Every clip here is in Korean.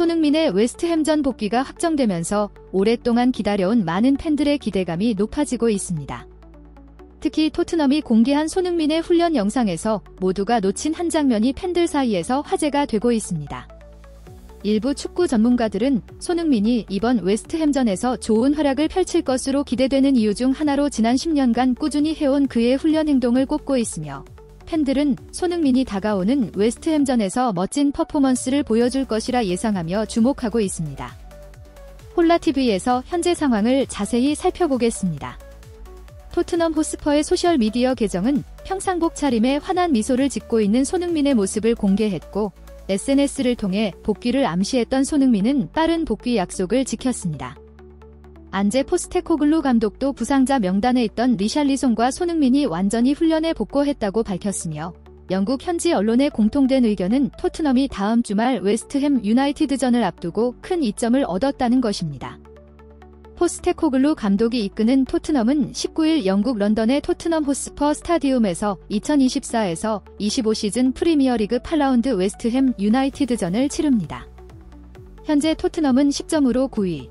손흥민의 웨스트햄전 복귀가 확정되면서 오랫동안 기다려온 많은 팬들의 기대감이 높아지고 있습니다. 특히 토트넘이 공개한 손흥민의 훈련 영상에서 모두가 놓친 한 장면이 팬들 사이에서 화제가 되고 있습니다. 일부 축구 전문가들은 손흥민이 이번 웨스트햄전에서 좋은 활약을 펼칠 것으로 기대되는 이유 중 하나로 지난 10년간 꾸준히 해온 그의 훈련 행동을 꼽고 있으며, 팬들은 손흥민이 다가오는 웨스트햄전에서 멋진 퍼포먼스를 보여줄 것이라 예상하며 주목하고 있습니다. 홀라TV에서 현재 상황을 자세히 살펴보겠습니다. 토트넘 호스퍼의 소셜미디어 계정은 평상복 차림에 환한 미소를 짓고 있는 손흥민의 모습을 공개했고, SNS를 통해 복귀를 암시했던 손흥민은 빠른 복귀 약속을 지켰습니다. 안제 포스테코글루 감독도 부상자 명단에 있던 리샬리송과 손흥민이 완전히 훈련에 복귀했다고 밝혔으며, 영국 현지 언론의 공통된 의견은 토트넘이 다음 주말 웨스트햄 유나이티드전을 앞두고 큰 이점을 얻었다는 것입니다. 포스테코글루 감독이 이끄는 토트넘은 19일 영국 런던의 토트넘 호스퍼 스타디움에서 2024-25 시즌 프리미어리그 8라운드 웨스트햄 유나이티드전을 치릅니다. 현재 토트넘은 10점으로 9위,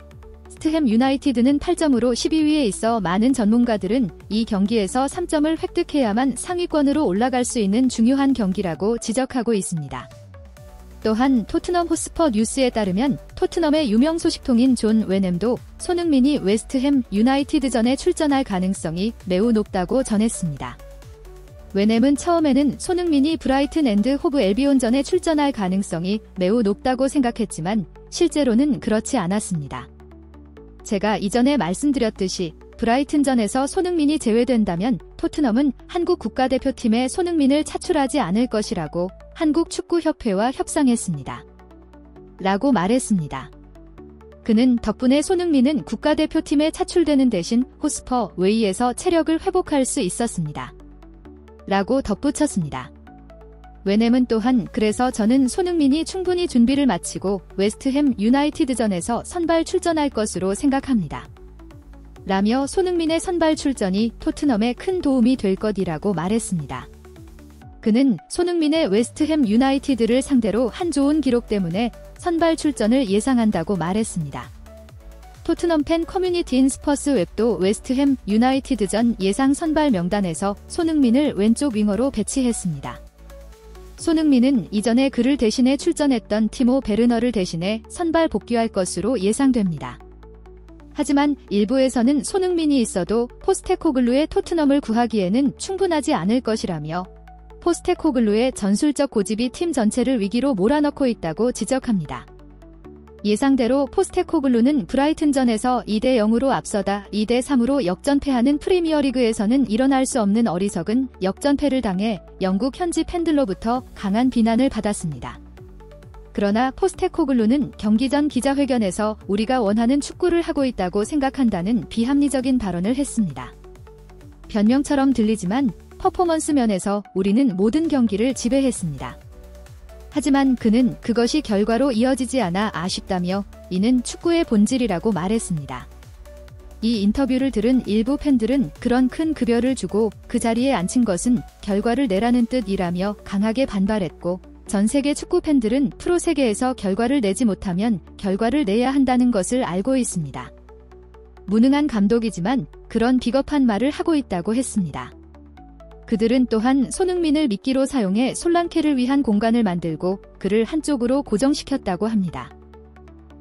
웨스트햄 유나이티드는 8점으로 12위에 있어 많은 전문가들은 이 경기에서 3점을 획득해야만 상위권으로 올라갈 수 있는 중요한 경기라고 지적하고 있습니다. 또한 토트넘 호스퍼 뉴스에 따르면 토트넘의 유명 소식통인 존 웨넴도 손흥민이 웨스트햄 유나이티드전에 출전할 가능성이 매우 높다고 전했습니다. 웨넴은 처음에는 손흥민이 브라이튼 앤드 호브 엘비온전에 출전할 가능성이 매우 높다고 생각했지만 실제로는 그렇지 않았습니다. 제가 이전에 말씀드렸듯이 브라이튼전에서 손흥민이 제외된다면 토트넘은 한국 국가대표팀에 손흥민을 차출하지 않을 것이라고 한국축구협회와 협상했습니다. 라고 말했습니다. 그는 덕분에 손흥민은 국가대표팀에 차출되는 대신 호스퍼 웨이에서 체력을 회복할 수 있었습니다. 라고 덧붙였습니다. 웨넴은 또한 그래서 저는 손흥민이 충분히 준비를 마치고 웨스트햄 유나이티드전에서 선발 출전할 것으로 생각합니다. 라며 손흥민의 선발 출전이 토트넘에 큰 도움이 될 것이라고 말했습니다. 그는 손흥민의 웨스트햄 유나이티드를 상대로 한 좋은 기록 때문에 선발 출전을 예상한다고 말했습니다. 토트넘 팬 커뮤니티인 스퍼스 웹도 웨스트햄 유나이티드전 예상 선발 명단에서 손흥민을 왼쪽 윙어로 배치했습니다. 손흥민은 이전에 그를 대신해 출전했던 티모 베르너를 대신해 선발 복귀할 것으로 예상됩니다. 하지만 일부에서는 손흥민이 있어도 포스테코글루의 토트넘을 구하기에는 충분하지 않을 것이라며 포스테코글루의 전술적 고집이 팀 전체를 위기로 몰아넣고 있다고 지적합니다. 예상대로 포스테코글루는 브라이튼전에서 2-0으로 앞서다 2-3으로 역전패하는 프리미어리그에서는 일어날 수 없는 어리석은 역전패를 당해 영국 현지 팬들로부터 강한 비난을 받았습니다. 그러나 포스테코글루는 경기 전 기자회견에서 우리가 원하는 축구를 하고 있다고 생각한다는 비합리적인 발언을 했습니다. 변명처럼 들리지만 퍼포먼스 면에서 우리는 모든 경기를 지배했습니다. 하지만 그는 그것이 결과로 이어지지 않아 아쉽다며 이는 축구의 본질이라고 말했습니다. 이 인터뷰를 들은 일부 팬들은 그런 큰 급여를 주고 그 자리에 앉힌 것은 결과를 내라는 뜻이라며 강하게 반발했고, 전 세계 축구 팬들은 프로 세계에서 결과를 내지 못하면 결과를 내야 한다는 것을 알고 있습니다. 무능한 감독이지만 그런 비겁한 말을 하고 있다고 했습니다. 그들은 또한 손흥민을 미끼로 사용해 솔랑케를 위한 공간을 만들고 그를 한쪽으로 고정시켰다고 합니다.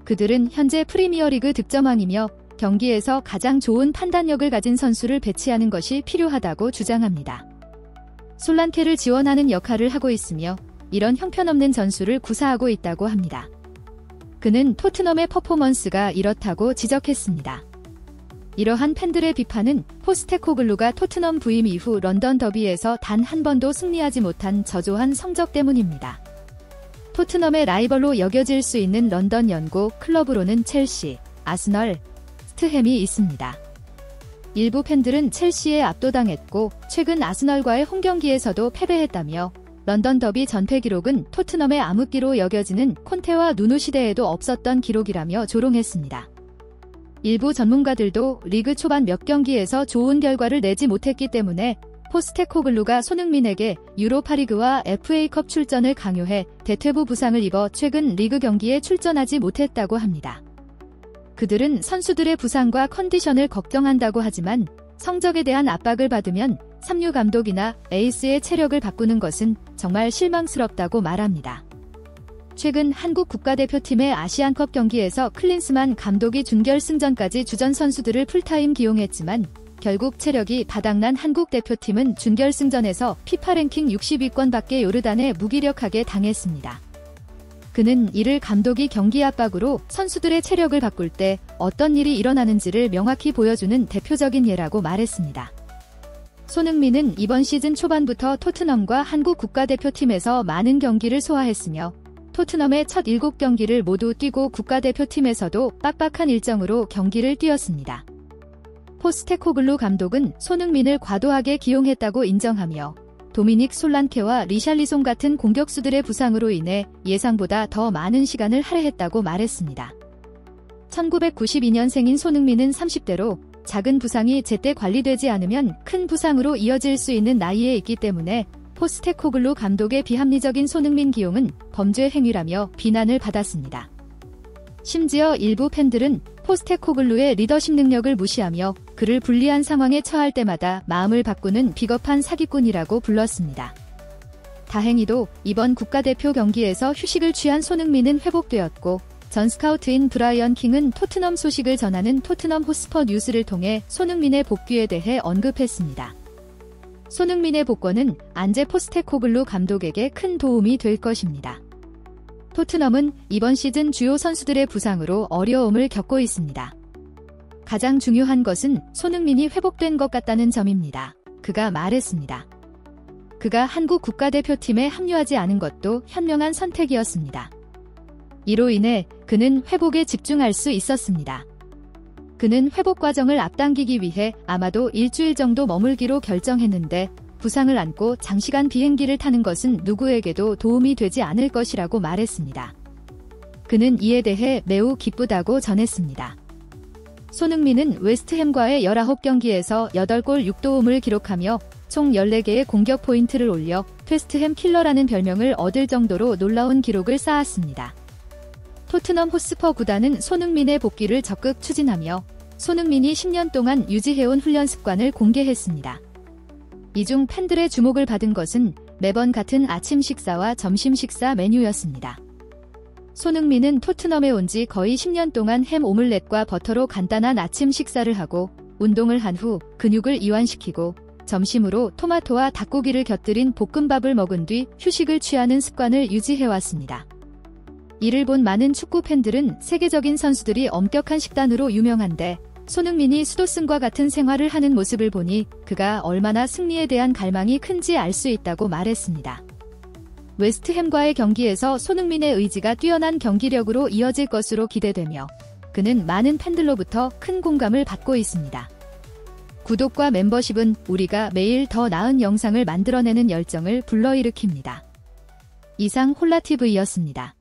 그들은 현재 프리미어리그 득점왕이며 경기에서 가장 좋은 판단력을 가진 선수를 배치하는 것이 필요하다고 주장합니다. 솔랑케를 지원하는 역할을 하고 있으며 이런 형편없는 전술을 구사하고 있다고 합니다. 그는 토트넘의 퍼포먼스가 이렇다고 지적했습니다. 이러한 팬들의 비판은 포스테코글루가 토트넘 부임 이후 런던 더비에서 단 한 번도 승리하지 못한 저조한 성적 때문입니다. 토트넘의 라이벌로 여겨질 수 있는 런던 연고 클럽으로는 첼시, 아스널, 스트햄이 있습니다. 일부 팬들은 첼시에 압도당했고 최근 아스널과의 홈 경기에서도 패배했다며 런던 더비 전패 기록은 토트넘의 암흑기로 여겨지는 콘테와 누누 시대에도 없었던 기록이라며 조롱했습니다. 일부 전문가들도 리그 초반 몇 경기에서 좋은 결과를 내지 못했기 때문에 포스테코글루가 손흥민에게 유로파리그와 FA컵 출전을 강요해 대퇴부 부상을 입어 최근 리그 경기에 출전하지 못했다고 합니다. 그들은 선수들의 부상과 컨디션을 걱정한다고 하지만 성적에 대한 압박을 받으면 삼류 감독이나 에이스의 체력을 바꾸는 것은 정말 실망스럽다고 말합니다. 최근 한국 국가대표팀의 아시안컵 경기에서 클린스만 감독이 준결승전까지 주전 선수들을 풀타임 기용했지만 결국 체력이 바닥난 한국 대표팀은 준결승전에서 피파 랭킹 60위권밖에 요르단에 무기력하게 당했습니다. 그는 이를 감독이 경기 압박으로 선수들의 체력을 바꿀 때 어떤 일이 일어나는지를 명확히 보여주는 대표적인 예라고 말했습니다. 손흥민은 이번 시즌 초반부터 토트넘과 한국 국가대표팀에서 많은 경기를 소화했으며 토트넘의 첫 7경기를 모두 뛰고 국가대표팀에서도 빡빡한 일정으로 경기를 뛰었습니다. 포스테코글루 감독은 손흥민을 과도하게 기용했다고 인정하며 도미닉 솔란케와 리샬리송 같은 공격수들의 부상으로 인해 예상보다 더 많은 시간을 할애했다고 말했습니다. 1992년생인 손흥민은 30대로 작은 부상이 제때 관리되지 않으면 큰 부상으로 이어질 수 있는 나이에 있기 때문에 포스테코글루 감독의 비합리적인 손흥민 기용은 범죄 행위라며 비난을 받았습니다. 심지어 일부 팬들은 포스테코글루의 리더십 능력을 무시하며 그를 불리한 상황에 처할 때마다 마음을 바꾸는 비겁한 사기꾼이라고 불렀습니다. 다행히도 이번 국가대표 경기에서 휴식을 취한 손흥민은 회복되었고 전 스카우트인 브라이언 킹은 토트넘 소식을 전하는 토트넘 호스퍼 뉴스를 통해 손흥민의 복귀에 대해 언급했습니다. 손흥민의 복권은 안제 포스테코글루 감독에게 큰 도움이 될 것입니다. 토트넘은 이번 시즌 주요 선수들의 부상으로 어려움을 겪고 있습니다. 가장 중요한 것은 손흥민이 회복된 것 같다는 점입니다. 그가 말했습니다. 그가 한국 국가대표팀에 합류하지 않은 것도 현명한 선택이었습니다. 이로 인해 그는 회복에 집중할 수 있었습니다. 그는 회복 과정을 앞당기기 위해 아마도 일주일 정도 머물기로 결정했는데 부상을 안고 장시간 비행기를 타는 것은 누구에게도 도움이 되지 않을 것이라고 말했습니다. 그는 이에 대해 매우 기쁘다고 전했습니다. 손흥민은 웨스트햄과의 19경기에서 8골 6도움을 기록하며 총 14개의 공격 포인트를 올려 웨스트햄 킬러라는 별명을 얻을 정도로 놀라운 기록을 쌓았습니다. 토트넘 호스퍼 구단은 손흥민의 복귀를 적극 추진하며 손흥민이 10년 동안 유지해온 훈련 습관을 공개했습니다. 이중 팬들의 주목을 받은 것은 매번 같은 아침 식사와 점심 식사 메뉴였습니다. 손흥민은 토트넘에 온 지 거의 10년 동안 햄 오믈렛과 버터로 간단한 아침 식사를 하고 운동을 한 후 근육을 이완시키고 점심으로 토마토와 닭고기를 곁들인 볶음밥을 먹은 뒤 휴식을 취하는 습관을 유지해왔습니다. 이를 본 많은 축구 팬들은 세계적인 선수들이 엄격한 식단으로 유명한데 손흥민이 수도승과 같은 생활을 하는 모습을 보니 그가 얼마나 승리에 대한 갈망이 큰지 알 수 있다고 말했습니다. 웨스트햄과의 경기에서 손흥민의 의지가 뛰어난 경기력으로 이어질 것으로 기대되며 그는 많은 팬들로부터 큰 공감을 받고 있습니다. 구독과 멤버십은 우리가 매일 더 나은 영상을 만들어내는 열정을 불러일으킵니다. 이상 홀라TV였습니다.